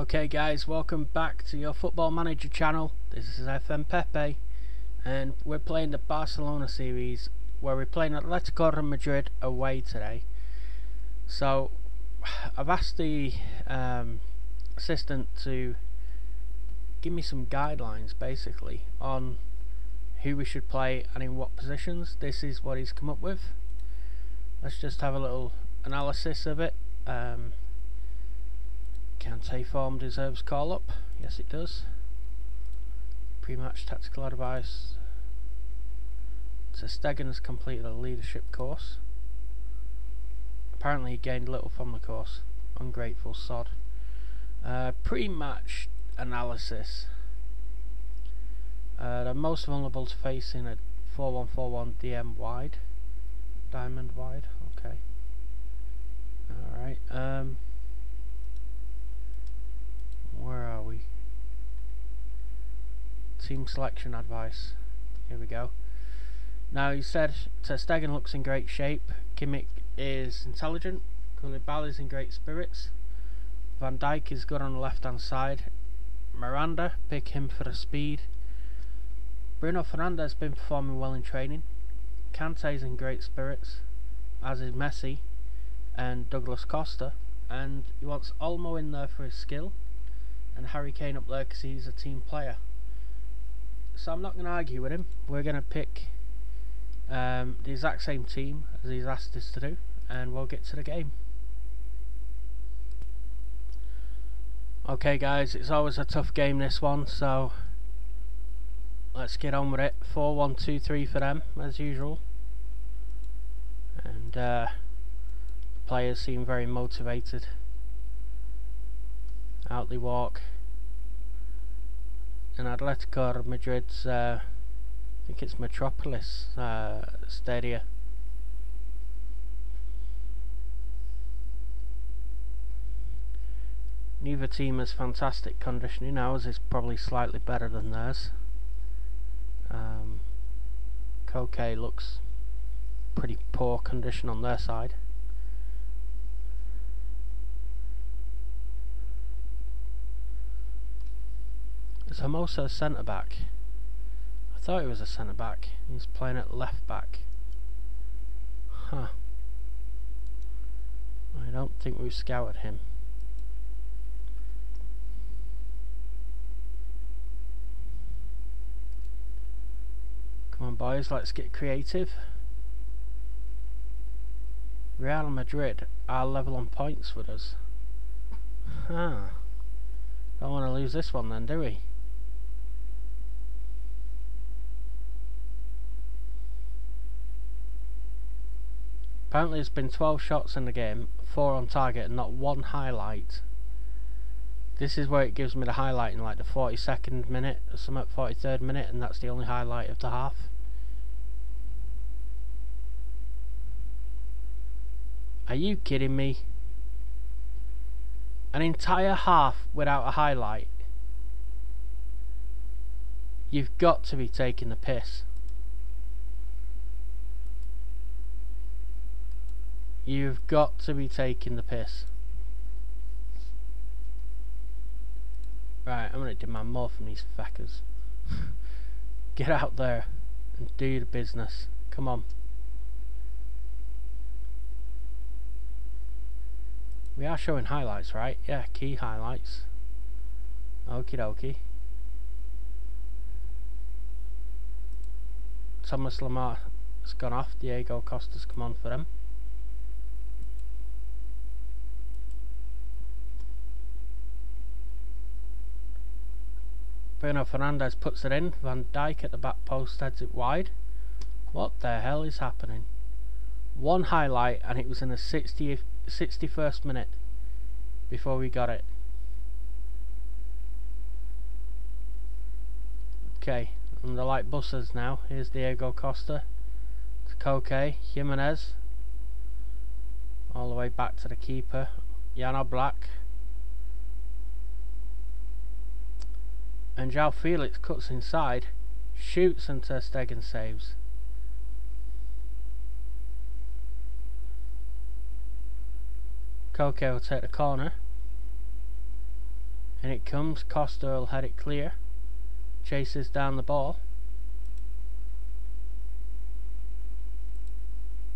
Okay guys, welcome back to your Football Manager channel. This is FM Pepe and we're playing the Barcelona series where we're playing Atletico Madrid away today. So I've asked the assistant to give me some guidelines basically on who we should play and in what positions. This is what he's come up with. Let's just have a little analysis of it. Kante form deserves call up, yes it does. Pre-match tactical advice. Ter Stegen has completed a leadership course. Apparently he gained little from the course. Ungrateful sod. Pre-match analysis. They're most vulnerable to facing a 4-1-4-1 DM wide. Diamond wide, okay. Alright, where are we? Team selection advice. Here we go. Now he said Ter Stegen looks in great shape. Kimmich is intelligent. Koulibaly is in great spirits. Van Dijk is good on the left hand side. Miranda, pick him for the speed. Bruno Fernandes has been performing well in training. Kante is in great spirits, as is Messi and Douglas Costa. And he wants Olmo in there for his skill. And Harry Kane up there because he's a team player. So I'm not going to argue with him. We're going to pick the exact same team as he's asked us to do, and we'll get to the game. Okay guys, it's always a tough game this one, so let's get on with it. 4-1-2-3 for them as usual, and the players seem very motivated. Out they walk, and Atletico Madrid's I think it's Metropolis Stadia. Neither team has fantastic conditioning. Ours is probably slightly better than theirs. Koke looks pretty poor condition on their side. It's Hermoso centre back. I thought he was a centre back. He's playing at left back. Huh. I don't think we've scouted him. Come on boys, let's get creative. Real Madrid are level on points with us. Huh. Don't want to lose this one then, do we? Apparently there's been 12 shots in the game, 4 on target and not one highlight. This is where it gives me the highlight in like the 42nd minute or some at 43rd minute, and that's the only highlight of the half. Are you kidding me? An entire half without a highlight? You've got to be taking the piss. You've got to be taking the piss. Right, I'm going to demand more from these fuckers. Get out there and do the business. Come on. We are showing highlights, right? Yeah, key highlights. Okie dokie. Thomas Lemar has gone off. Diego Costa's come on for them. Bruno Fernandes puts it in. Van Dijk at the back post heads it wide. What the hell is happening? One highlight, and it was in the 61st minute before we got it. Okay, and the light buses now. Here's Diego Costa to Koke, Jimenez, all the way back to the keeper, Jan Oblak, and Joao Felix cuts inside, shoots, and Ter Stegen saves. Koke will take the corner. In it comes. Costa will head it clear. Chases down the ball.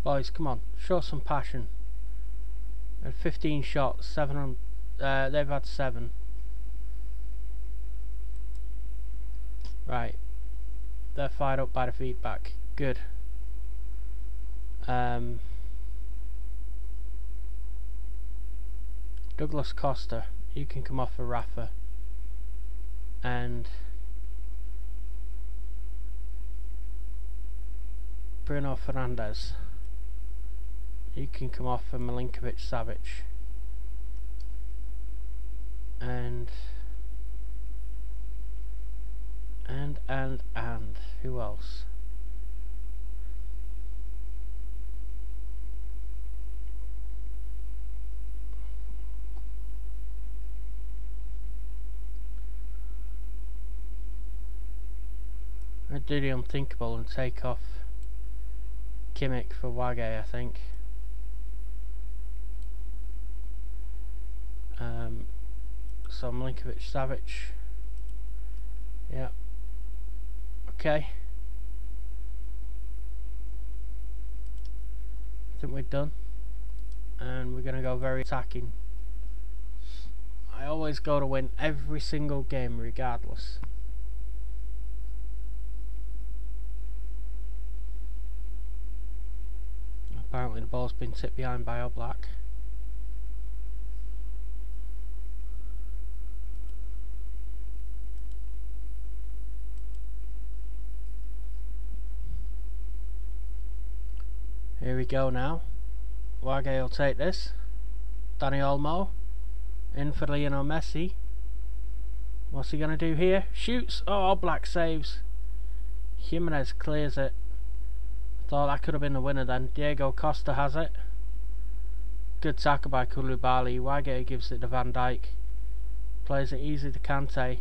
Boys, come on, show some passion. They had 15 shots, they've had 7. Right, they're fired up by the feedback. Good. Douglas Costa, you can come off for Rafa. And Bruno Fernandes, you can come off for Milinkovic-Savic. And who else? I'd do the unthinkable and take off Kimmich for Wague, I think. So Milinkovic-Savic. Yeah. Okay. I think we're done. And we're going to go very attacking. I always go to win every single game regardless. Apparently the ball's been tipped behind by Oblak. Here we go now. Wague will take this. Dani Olmo. In for Lionel Messi. What's he going to do here? Shoots! Oh, Oblak saves. Jimenez clears it. Thought that could have been the winner then. Diego Costa has it. Good tackle by Koulibaly. Wague gives it to Van Dijk. Plays it easy to Kante,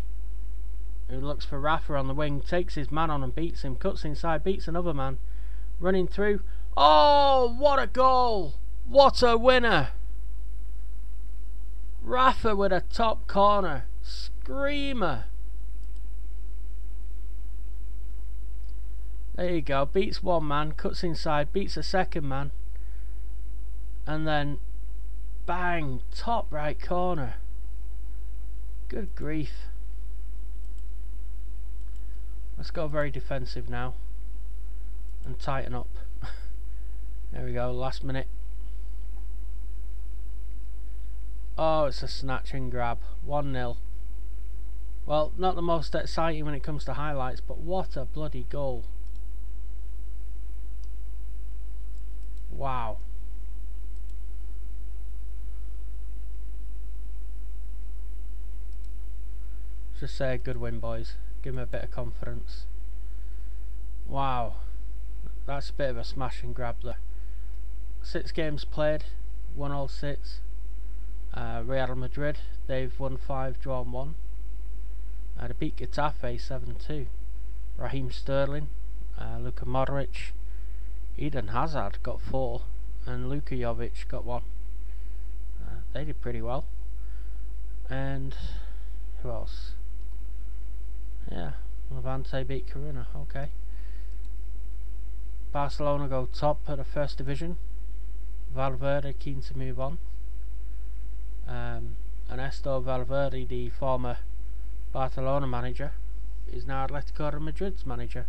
who looks for Rafa on the wing. Takes his man on and beats him. Cuts inside, beats another man. Running through. Oh, what a goal! What a winner! Rafa with a top corner. Screamer! There you go. Beats one man, cuts inside, beats a second man. And then, bang! Top right corner. Good grief. Let's go very defensive now. And tighten up. There we go, last minute. Oh, it's a snatch and grab. 1-0. Well, not the most exciting when it comes to highlights, but what a bloody goal. Wow. Just say a good win, boys. Give me a bit of confidence. Wow. That's a bit of a smash and grab there. 6 games played, won all 6. Real Madrid, they've won 5, drawn 1. They beat Getafe 7-2. Raheem Sterling, Luka Modric, Eden Hazard got 4, and Luka Jovic got 1. They did pretty well. And who else? Yeah, Levante beat Coruna. Okay. Barcelona go top at the first division. Valverde keen to move on. Ernesto Valverde, the former Barcelona manager, is now Atletico Madrid's manager.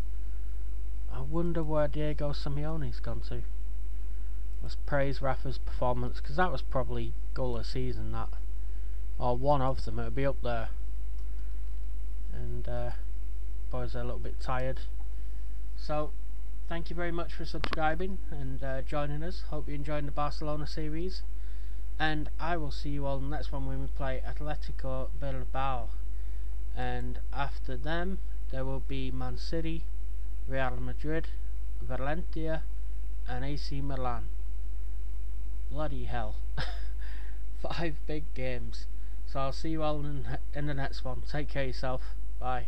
I wonder where Diego Simeone's gone to. Let's praise Rafa's performance, because that was probably goal of the season, that, or one of them. It'll be up there. And boys are a little bit tired, so. Thank you very much for subscribing and joining us. Hope you're enjoying the Barcelona series. And I will see you all in the next one when we play Atletico Bilbao. And after them, there will be Man City, Real Madrid, Valencia, and AC Milan. Bloody hell. 5 big games. So I'll see you all in the next one. Take care of yourself. Bye.